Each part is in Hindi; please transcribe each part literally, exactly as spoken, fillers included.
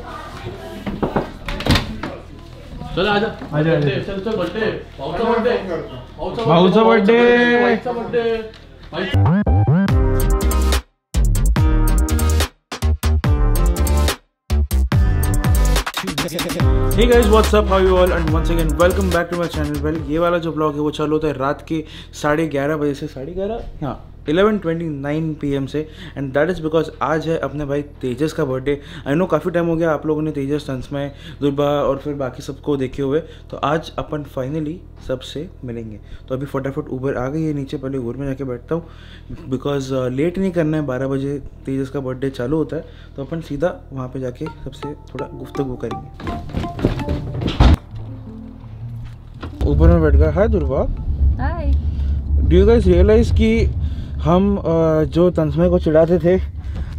चल आजा आजा चल चल बर्थडे भाऊचा बर्थडे भाऊचा बर्थडे भाऊचा birthday Hey guys, what's up? How you all? And once again, welcome back to my channel. Well, ये वाला जो ब्लॉग है वो चालू होता है रात के साढ़े ग्यारह बजे से साढ़े ग्यारह हाँ eleven twenty nine P M से एंड दैट इज़ बिकॉज आज है अपने भाई तेजस का बर्थडे। आई नो काफ़ी टाइम हो गया आप लोगों ने तेजस, तन्मय, दुर्वा और फिर बाकी सबको देखे हुए, तो आज अपन फाइनली सबसे मिलेंगे। तो अभी फटाफट उबर आ गई है नीचे, पहले उबर में जाके बैठता हूँ बिकॉज लेट नहीं करना है। बारह बजे तेजस का बर्थडे चालू होता है तो अपन सीधा वहाँ पर जाके सबसे थोड़ा गुफ्तगू करेंगे। उबर में बैठ गया। Hi Durva, hi. Do you guys realise कि हम जो तन्मय को चिढ़ाते थे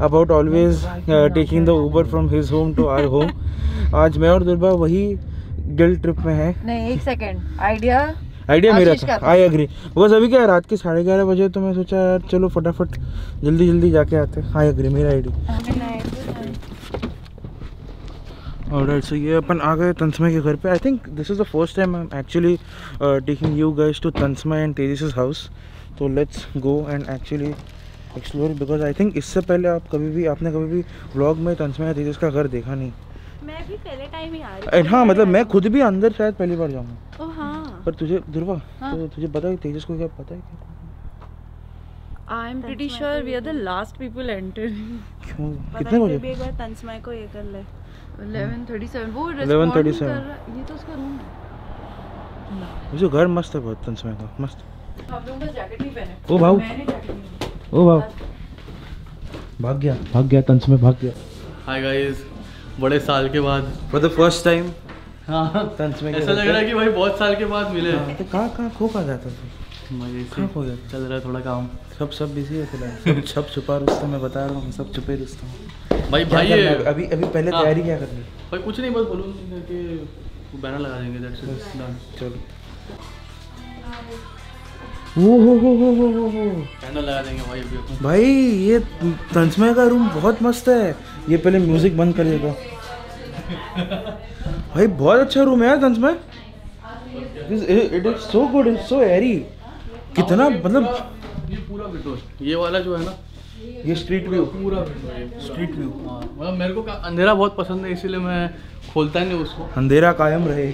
about always taking the Uber from his home to our home, आज मैं और दुर्वा वही गिल्ट ट्रिप में है। नहीं, एक सेकंड, आइडिया आइडिया मेरा था। I agree. बस अभी क्या रात के साढ़े ग्यारह बजे तो मैं सोचा यार चलो फटाफट जल्दी जल्दी जाके आते हैं। आई एग्री, मेरा आइडिया। ऑलराइट, सो ये अपन आ गए तन्मय के घर पे। I think this is the first time I am actually taking you guys to Tanmay and Tejas house. तो let's go and actually explore because I think इससे पहले आप कभी भी आपने कभी भी व्लॉग में तन्मय या तेजस का घर देखा नहीं। मैं भी पहले टाइम ही आ रही हूं। हाँ, मतलब मैं खुद भी अंदर शायद पहली बार जाऊँगा। ओह हाँ। पर तुझे दुर्वा, तो तुझे पता है तेजस को क्या पता है? I am pretty sure we are the last people entering. क्यों, कितने बजे? एक बार तन्मय को ये कर ले। ग्यारह सैंतीस वो ग्यारह सैंतीस कर रहा। ये तो उसका रूम है। मुझे घर मस्त है बहुत तन्मय का, मस्त। आप लोगों ने जैकेट नहीं पहने। ओ भाऊ, ओ भाऊ भाग गया, भाग गया तन्मय, भाग गया। हाय गाइस, बड़े साल के बाद for the first time Tanmay ऐसा लग रहा है कि भाई बहुत साल के बाद मिले। तो कहाँ कहाँ खो खा जाता था, मजे से खो जाता। चल रहा है थोड़ा काम, सब सब बिजी है फिलहाल। सब छुपा रुस्तम, मैं बता रहा हूँ, सब छुपे रुस्तम। भाई भाई अभी अभी पहले तैयारी क्या करनी है? भाई कुछ नहीं, बस बोलूँ कि बैनर लगा देंगे, दैट्स इट। चलो वो हो हो हो हो हो हो कैंडल लगा देंगे भाई अभी। भाई ये तन्मय का रूम बहुत मस्त है। ये पहले म्यूजिक बंद कर देगा। भाई बहुत अच्छा रूम है यार Tanmay, it is so good, it's so airy. कितना मतलब ये पूरा विंडो, ये वाला जो है ना, ये स्ट्रीट व्यू, पूरा स्ट्रीट व्यू। मतलब मेरे को अंधेरा बहुत पसंद है इसीलिए मैं खोलता नहीं उसको, अंधेरा कायम रहे।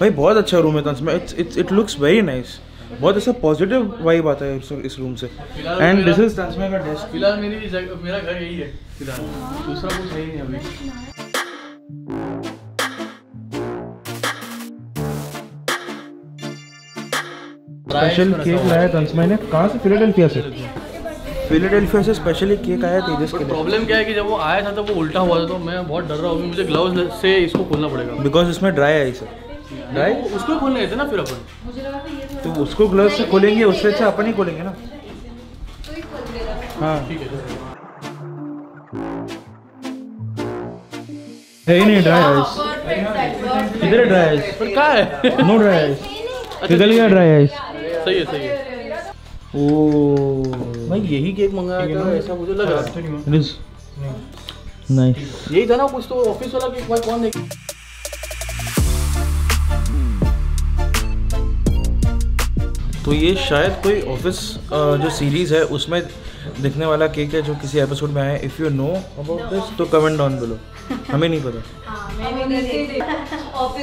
भाई बहुत अच्छा रूम है Tanmay, it's it's it looks very nice. बहुत ऐसा पॉजिटिव वाइब आता है इस रूम से। एंड दिस इज तन्मय का डेस्क। फिलहाल मेरी जगह, मेरा घर यही है फिलहाल, दूसरा कुछ है ही नहीं अभी। स्पेशल केक लाया तन्मय ने। कहाँ से? फिलाडेल्फिया से। फिलाडेल्फिया से स्पेशली केक आया तेजस के लिए। प्रॉब्लम क्या है कि जब वो आया था तो वो उल्टा हुआ था, तो मैं बहुत डर रहा हूँ कि मुझे ग्लव्स से इसको खोलना पड़ेगा बिकॉज इसमें ड्राई आइस है। ड्राई उसको खोलने थे ना फिर अपन, तो उसको ग्लव से खोलेंगे, उससे अच्छा अपन ही खोलेंगे ना। हाँ ठीक है, है ही नहीं ड्राई आइस। किधर है ड्राई आइस? पर क्या है? नो ड्राई आइस, पिघल गया ड्राई आइस। सही है, सही है। ओह भाई यही केक मंगाया था ऐसा मुझे लग रहा है। नाइस, यही था ना कुछ तो ऑफिस वाला केक। भाई कौन देख तो ये शायद कोई ऑफिस जो सीरीज़ है उसमें दिखने वाला केक है जो किसी एपिसोड में आया है। If you know about this तो कमेंट डाउन बिलो। हमें नहीं पता। ओके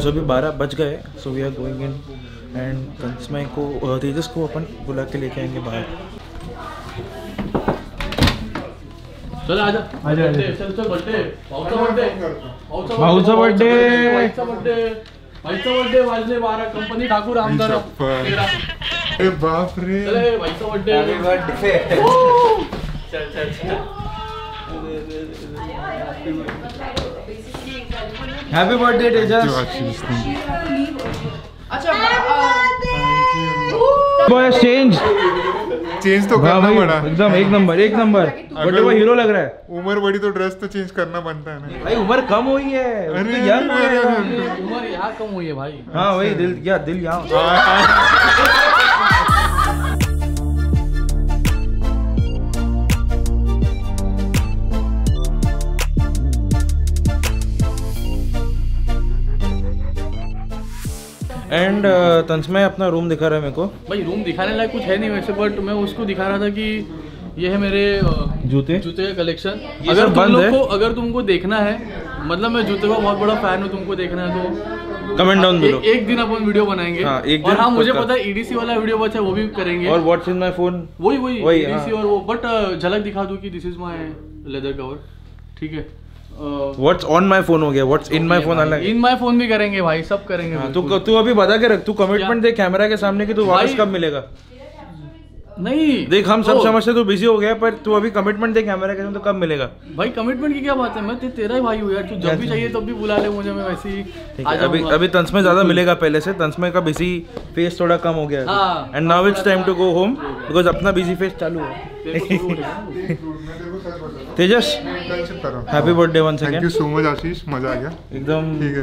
सो अभी बारह बज गए, so we are going in and Tanmay को, तेजस को अपन बुला के लेके आएंगे बाहर। चल आजा आजा चल चल बर्थडे, भाऊचा बर्थडे, भाईसा बर्थडे, वाजले बारह, कंपनी ठाकुर आमदार तेरा। अरे बाप रे, चले भाईसा बर्थडे, हैप्पी बर्थडे। चल चल चल, हैप्पी बर्थडे तेजस। अच्छा बॉय चेंज चेंज तो करना पड़ा एकदम। एक नंबर, एक नंबर बर्थडे का हीरो लग रहा है। उम्र बड़ी तो ड्रेस तो चेंज करना बनता है ना भाई। उम्र कम हुई है, अरे यार उम्र यहाँ कम हुई है भाई। हाँ वही, दिल क्या, दिल यहाँ। एंड तंसमय अपना रूम दिखा रहा है मेरे को। भाई रूम दिखाने लायक कुछ है नहीं वैसे, बट मैं उसको दिखा रहा था कि ये है मेरे जूते जूते का कलेक्शन। अगर तुम लोग को अगर तुमको देखना है, मतलब मैं जूते का बहुत बड़ा फैन हूँ, तुमको देखना है तो कमेंट डाउन बिलो। एक दिन अपन वीडियो बनाएंगे। हाँ, एक दिन। और हाँ मुझे पता है ईडीसी वाला वीडियो बचा है वो भी करेंगे। और व्हाट्स इन माय फोन वही वही ईडीसी और वो, बट झलक दिखा दूँ कि this is my leather cover, ठीक है। व्हाट्स ऑन माय फोन हो गया, व्हाट्स इन माय फोन अलग, इन माय फोन भी करेंगे भाई, सब करेंगे। हाँ, तू तू अभी बता के रख, तू कमिटमेंट दे कैमरा के सामने कि तू वापस कब मिलेगा। नहीं देख हम सब समझते तू बिजी हो गया, पर तू अभी कमिटमेंट दे कैमरा के सामने तो कब मिलेगा भाई। कमिटमेंट की क्या बात है, मैं ते, तेरा ही भाई हूँ यार, तू जब भी चाहिए तब भी बुला ले मुझे, मैं वैसे ही आ जाऊंगा। अभी अभी तंसमय ज्यादा मिलेगा पहले से, तंसमय का बिजी फेस थोड़ा कम हो गया है। And now it's time to go home because अपना बिजी फेस चालू है। Tejas happy birthday one second, thank you so much Ashish, मजा आ गया एकदम, ठीक है।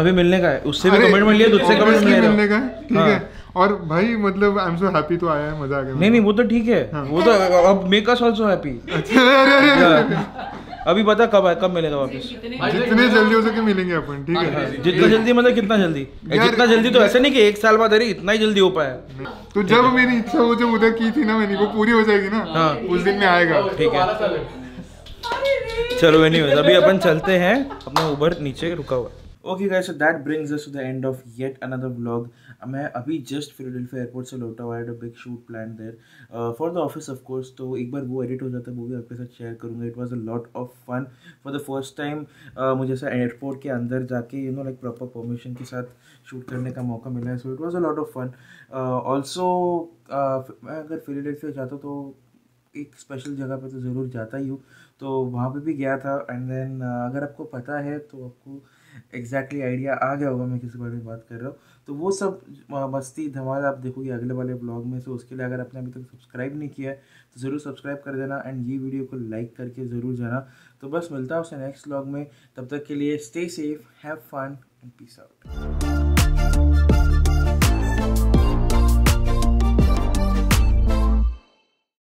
अभी मिलने का है, उससे भी कमेंटमेंट लिया, तुझसे कमेंटमेंट मिलने का है, ठीक है। और भाई मतलब आई एम सो हैप्पी, तो आया है, मजा आ गया। नहीं नहीं वो तो ठीक है। हाँ। वो तो अब मेक अस आल्सो हैप्पी। अभी बता कब आए, कब मिलेगा वापस। जितने जल्दी हो सके मिलेंगे अपन, ठीक है। जितना जल्दी मतलब कितना जल्दी, जितना जल्दी तो ऐसे नहीं कि एक साल बाद, अरे इतना ही जल्दी हो पाया। तो जब मेरी इच्छा हो जो उधर की थी ना मैंने, वो पूरी हो जाएगी ना। हाँ। उस दिन में आएगा, ठीक है। चलो एनीवेज अभी अपन चलते हैं, अपना उबर नीचे रुका हुआ। Okay guys, so that brings us to the end of yet another vlog. मैं अभी जस्ट फिलाडेल्फिया एयरपोर्ट से लौटा हुआ है, big shoot plan there for the office of course. तो एक बार वो एडिट हो जाता है वो भी आपके साथ शेयर करूँगा। It was a lot of fun for the first time. मुझे ऐसा एयरपोर्ट के अंदर जाके you know like proper permission के साथ शूट करने का मौका मिला है, so it was a lot of fun. Also मैं अगर फिलाडेल्फिया जाता तो एक स्पेशल जगह पर तो ज़रूर जाता ही हूँ, तो वहाँ पर भी गया था। एंड देन अगर आपको पता है तो आपको एग्जैक्टली exactly आइडिया आ गया होगा मैं किसी बारे में बात कर रहा हूँ। तो वो सब मस्ती धमाल आप देखोगे अगले वाले ब्लॉग में। सो उसके लिए अगर आपने अभी तक सब्सक्राइब नहीं किया है तो ज़रूर सब्सक्राइब कर देना, एंड ये वीडियो को लाइक करके ज़रूर जाना। तो बस मिलता है उससे नेक्स्ट ब्लॉग में, तब तक के लिए stay safe, have fun and peace out.